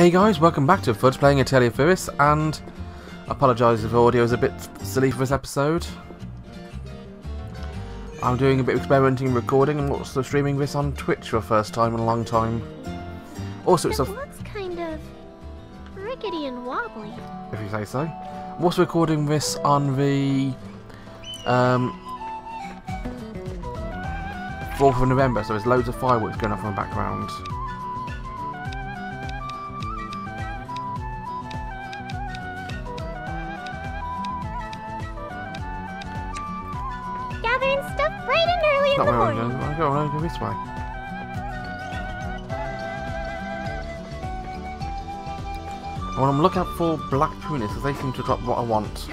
Hey guys, welcome back to Fudge playing Atelier Firis, and I apologise if audio is a bit silly for this episode. I'm doing a bit of experimenting and recording and also streaming this on Twitch for the first time in a long time. Also, it looks kind of rickety and wobbly, if you say so. I'm also recording this on the 4th of November, so there's loads of fireworks going off in the background. Go this way. And what I'm looking out for black prunas because they seem to drop what I want.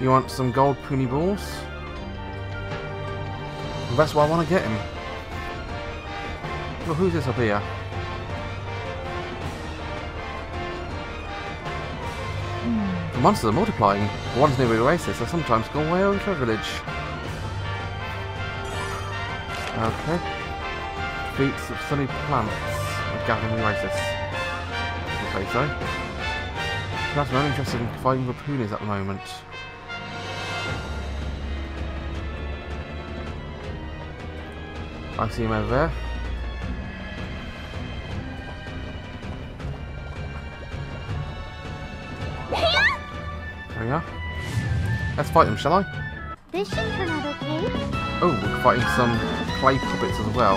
You want some gold pruny balls? Well, that's why I want to get him. Well, who's this up here? Monsters are multiplying. One's nearly racist, so sometimes go away over to a village. Okay. Feats of sunny planets. I'm gathering racist. I say so. That's not interested in fighting the punis at the moment. I see him over there. Let's fight them, shall I? This should turn out okay. Oh, we're fighting some clay puppets as well.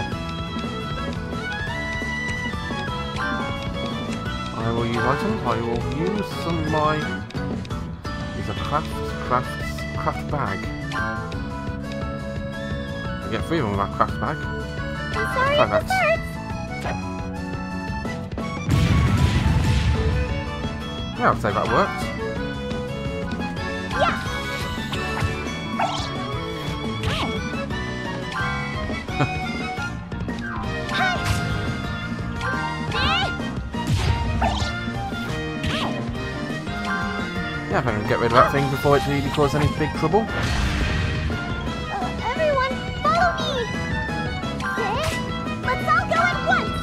I will use items. I will use some of my... These are craft bag. I get three of them with that craft bag. I'm sorry. Yeah, I'd say that worked. Yeah, if I can get rid of that thing before it really causes any big trouble. Everyone, follow me! Okay? Let's all go at once,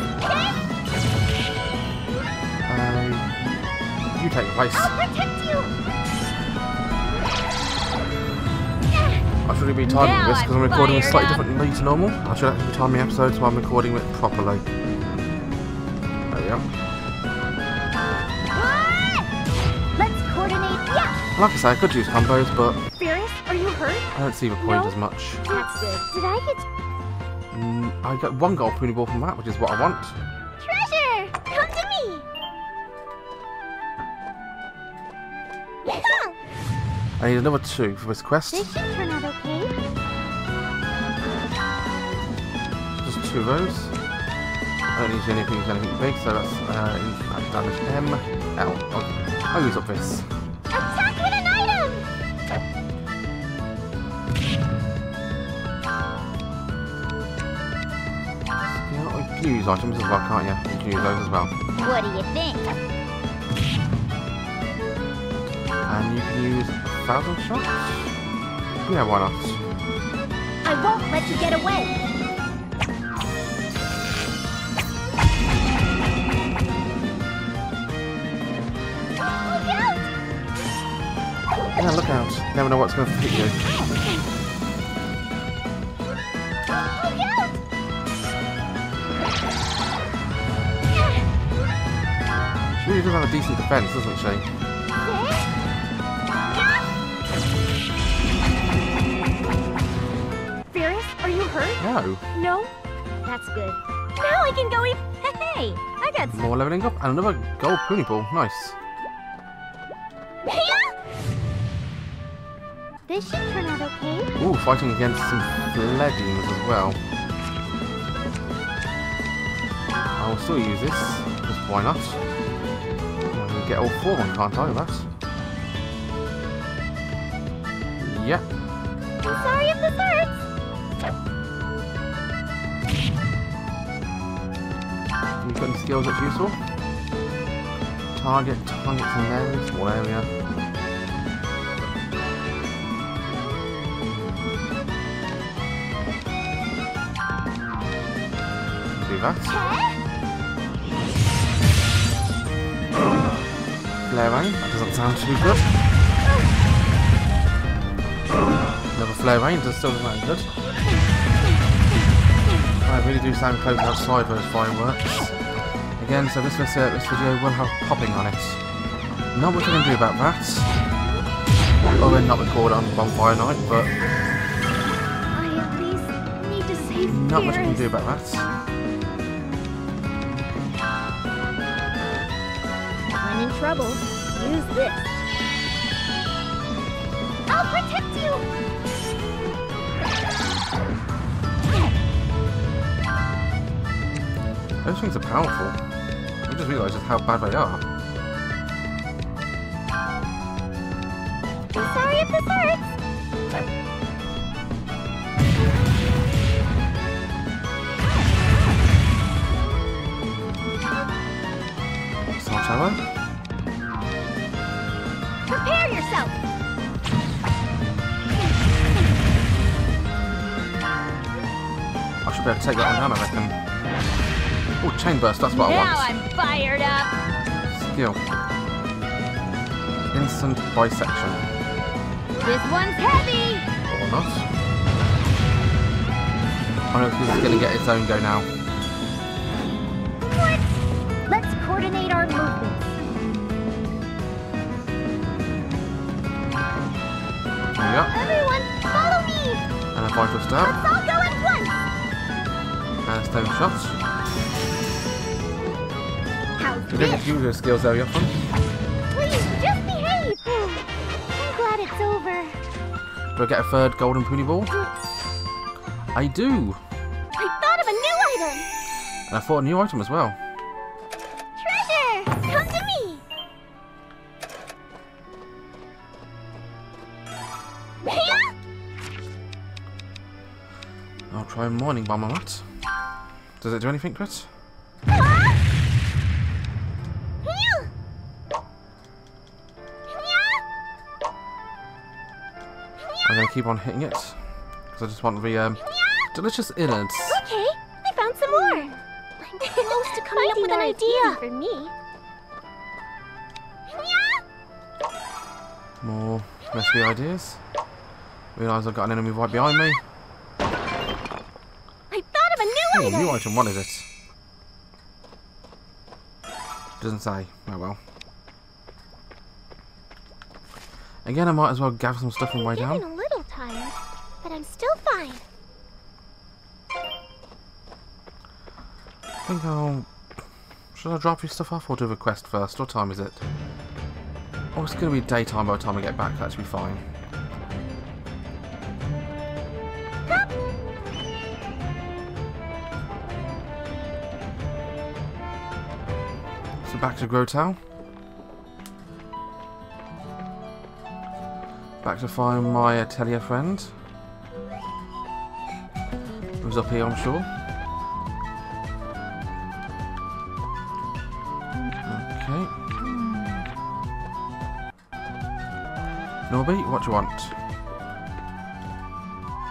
okay? You take the place. I'll protect you! I should be timing this because I'm recording it slightly differently to normal. I should actually time the episode so I'm recording it properly. There we go. Like I say, I could use combos, but Firis, are you hurt? I don't see the point as much. That's good. Did I get? I got one gold pony ball from that, which is what I want. Treasure, come to me. I need another two for this quest. This should turn out okay. Just two of those. I don't need anything big, so that's damage M L. I'll use up this. You can use items as well, can't you? You can use those as well. What do you think? And you can use 1,000 shots? Yeah, why not? I won't let you get away! Look out! Yeah, look out. Never know what's going to hit you. She really does have a decent defense, doesn't she? Firis, are you hurt? No. No? That's good. Now I can go eat. Hey, I got some. More leveling up and another gold pony ball. Nice. This should turn out okay. Ooh, fighting against some fledglings as well. I will still use this, because why not? Get all four of them, can't I? That. Yeah. I'm sorry if this hurts. You've got any skills that's useful? Target targets in there, small area. do that. Flareon, that doesn't sound too good. Another Flareon, it still doesn't sound good. I really do sound close outside those fireworks. Again, so this video will have popping on it. Not much I can do about that. Well, we're not recorded on Bonfire Night, but not much I can do about that. When in trouble, use this. I'll protect you! Those things are powerful. I just realised just how bad they are. I'm sorry if this hurts. Salt shower. Prepare yourself. I should be able to take that one down, I reckon. Oh, chain burst, that's what I want. Now I'm fired up! Skill. Instant bisection. This one's heavy! Or not. I don't know if this is going to get its own go now. What? Let's coordinate our movements. There we go. Everyone, follow me! And a vital stab. Let's all go at once! And a stone shot. You don't use your skills very often. Please, just behave! I'm glad it's over. Do I get a third golden poonie ball? I do! I thought of a new item! And I thought a new item as well. Treasure! Come to me! Hiya! I'll try Morning Bomber Mat. Does it do anything, Chris? I'm going to keep on hitting it, because I just want the delicious innards. Okay, I found some more. I'm close to coming up with an idea. For me. More recipe ideas. Realise I've got an enemy right behind me. I thought of a new item. New item, what is it? Doesn't say. Oh well. Again, I might as well gather some stuff on the way down. I'm a little tired, but I'm still fine. I think I'll... Should I drop your stuff off or do the quest first? What time is it? Oh, it's going to be daytime by the time I get back. That should be fine. Stop. So back to Grotau. Back to find my Atelier friend, who's up here, I'm sure. Okay. Norby, what do you want?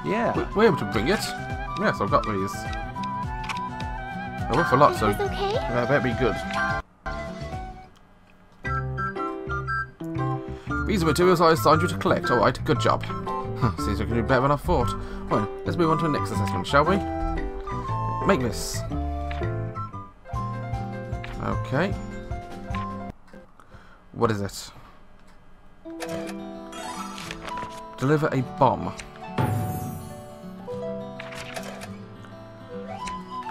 Yeah. We're able to bring it. Yes, I've got these. I work for a lot, so okay? They better be good. These are materials I assigned you to collect. Alright, good job. Seems we can do better than I thought. Well, let's move on to the next assessment, shall we? Make this. Okay. What is it? Deliver a bomb.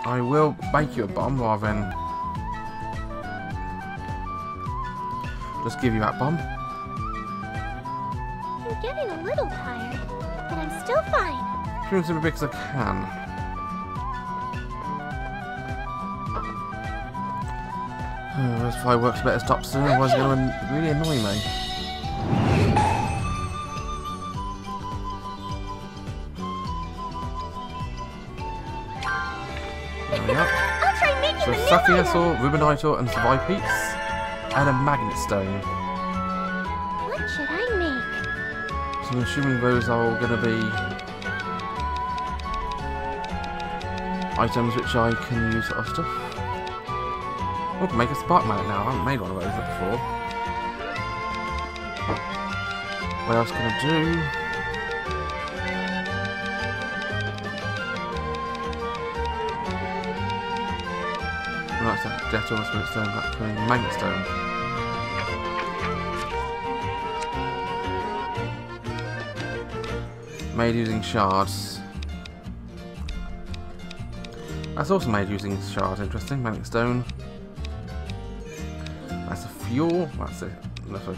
I will make you a bomb rather than just give you that bomb. Getting a little tired, but I'm still fine. Doing something because I can. Those fireworks better stop soon, otherwise they're going to really annoy me. There we are. So Sapphirasaur, Rubinite, and Survipeats, and a Magnet Stone. What should I make? I'm assuming those are all going to be items which I can use off stuff. I can make a spark mallet now. I haven't made one of those before. What else can I do? That's a death or spirit stone, that's a magnet stone. Made using shards. That's also made using shards, interesting. Magnet stone. That's a fuel. That's it. Lovely.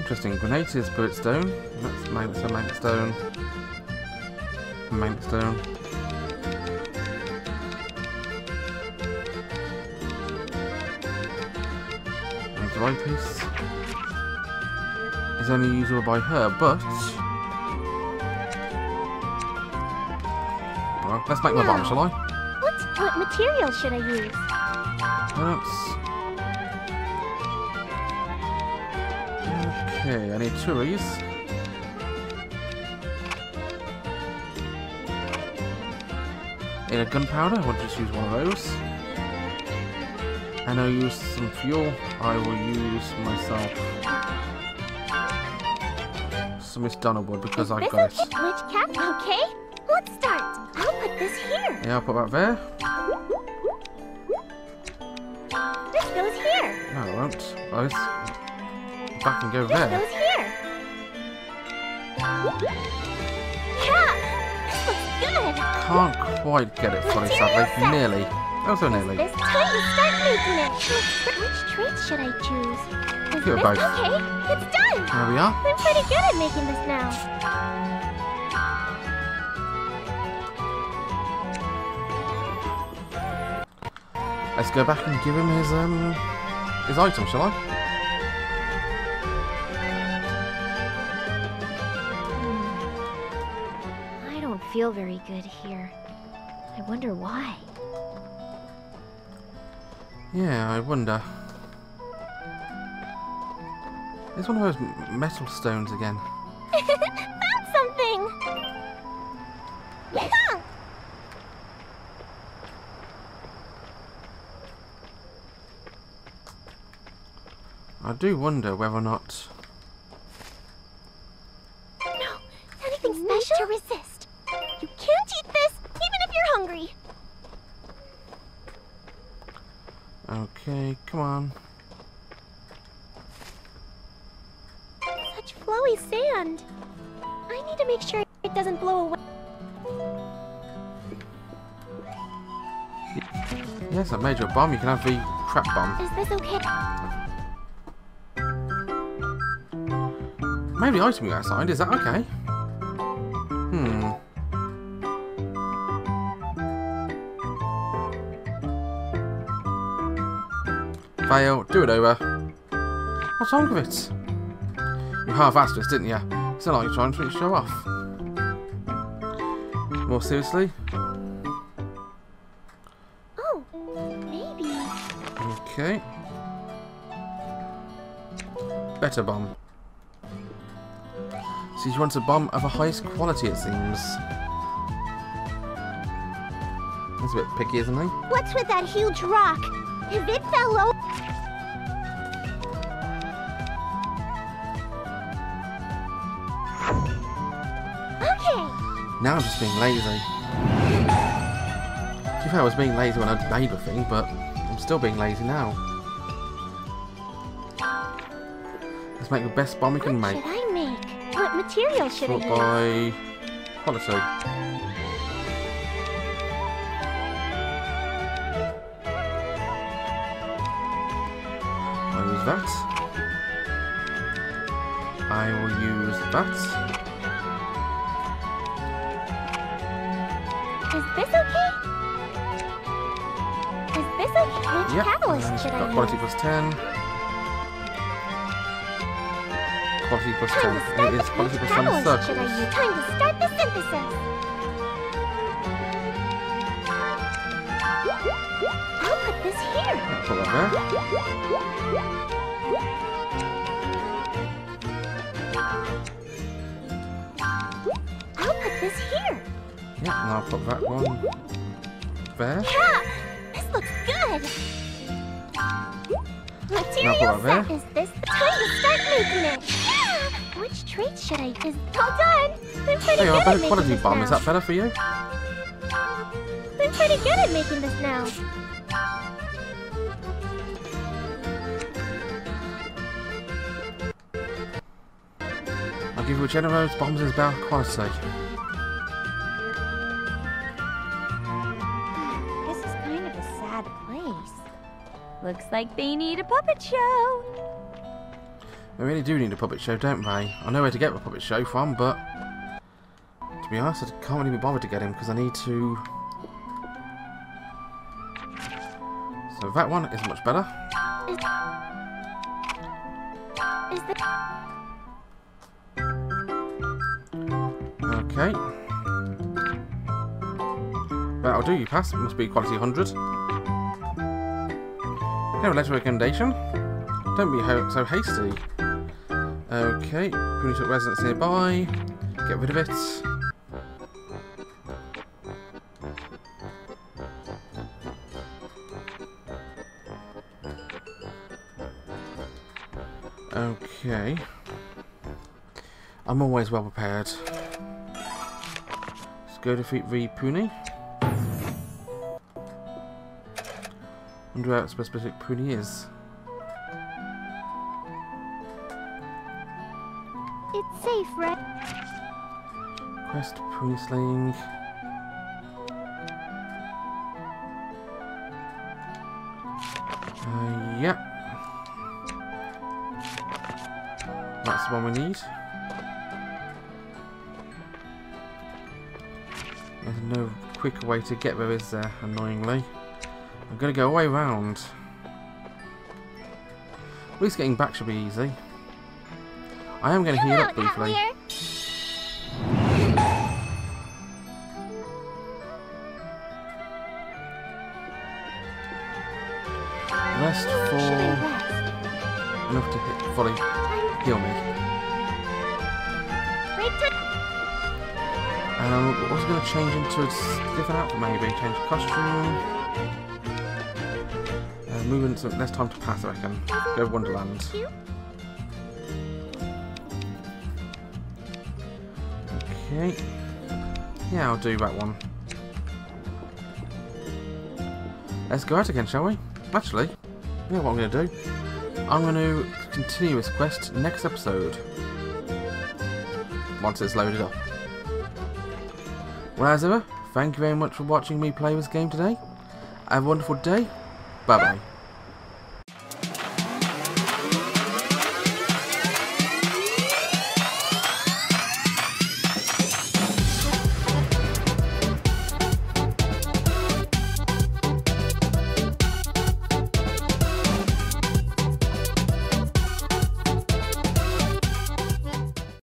Interesting, grenades is spirit stone. That's magnet stone, magnet stone. And the right piece is only usable by her, but well, let's make my bomb, shall I? What material should I use? Perhaps. Okay, I need two of these. Need a gunpowder, I want to just use one of those. And I'll use some fuel. I will use myself some stunner wood because I've got it. Okay, let's start. I'll put this here. Yeah, I'll put that there. This goes here. No, I won't. Oh, this. Back and go there. Goes here. Yeah, this looks good. Can't quite get it fully, sadly. Nearly. Oh, so nearly. This time to start making it. Which trait should I choose? Is this both. Okay, it's done. There we are. I'm pretty good at making this now. Let's go back and give him his item, shall I? Feel very good here. I wonder why. Yeah, I wonder. It's one of those metal stones again. Found something! Yeah. I do wonder whether or not... No! Anything special to resist! You can't eat this, even if you're hungry. Okay, come on. Such flowy sand. I need to make sure it doesn't blow away. Yes, I made your bomb. You can have the crap bomb. Is this okay? Maybe the item you assigned. Is that okay? Hmm. Fail, do it over. What's wrong with it? You half asked us, didn't you? It's not like you're trying to show off. More seriously? Oh, maybe. Okay. Better bomb. So she wants a bomb of the highest quality, it seems. That's a bit picky, isn't it? What's with that huge rock? If it fell over... Okay! Now I'm just being lazy. To be fair, I was being lazy when I made the thing, but I'm still being lazy now. Let's make the best bomb we can make. What should I make? What material should I use? By... quality. That. I will use that. Is this okay? Is this okay? Which catalyst should I use? Quality plus 10. Quality plus 10. It is quality plus 10 circles. Time to start the synthesis. I'll put this here. I'll put that there. I'll put this here. Yep, and I'll put that one there. Yeah, this looks good. Material set is this the time to start making it. Yeah. Which traits should I just... All done! I'm pretty good at making this bomb. Now. Is that better for you? I'm pretty good at making this now. I'll give you a generous bombs as well, quality. This is kind of a sad place. Looks like they need a puppet show. They really do need a puppet show, don't they? I know where to get the puppet show from, but to be honest, I can't really be bothered to get him because I need to. So that one is much better. Okay. That'll do, you pass. It must be quality 100. Now a letter recommendation. Don't be so hasty. Okay, punish residents nearby. Get rid of it. Okay. I'm always well prepared. Let's go defeat the Puni. Wonder how specific Puni is. It's safe, right? Quest Puni slaying. Yep. That's the one we need. There's no quicker way to get there, is there, annoyingly. I'm going to go all the way round. At least getting back should be easy. I am going to heal up briefly. Rest for... enough to hit volley. Heal me. I'm also going to change into a different outfit, maybe. Change the costume. Move into less time to pass, I reckon. Go Wonderland. Okay. Yeah, I'll do that one. Let's go out again, shall we? Actually, yeah, what I'm going to do. I'm going to continue this quest next episode, once it's loaded up. Well, as ever, thank you very much for watching me play this game today. Have a wonderful day. Bye bye.